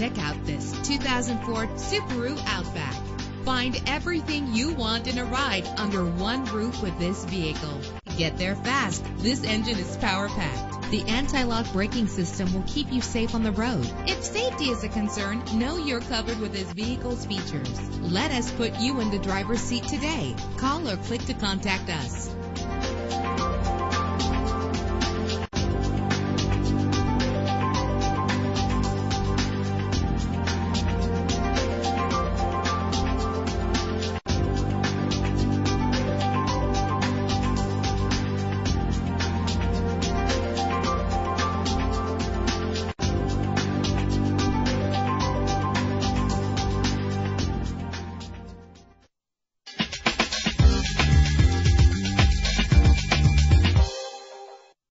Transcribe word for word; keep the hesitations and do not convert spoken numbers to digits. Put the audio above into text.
Check out this two thousand four Subaru Outback. Find everything you want in a ride under one roof with this vehicle. Get there fast. This engine is power-packed. The anti-lock braking system will keep you safe on the road. If safety is a concern, know you're covered with this vehicle's features. Let us put you in the driver's seat today. Call or click to contact us.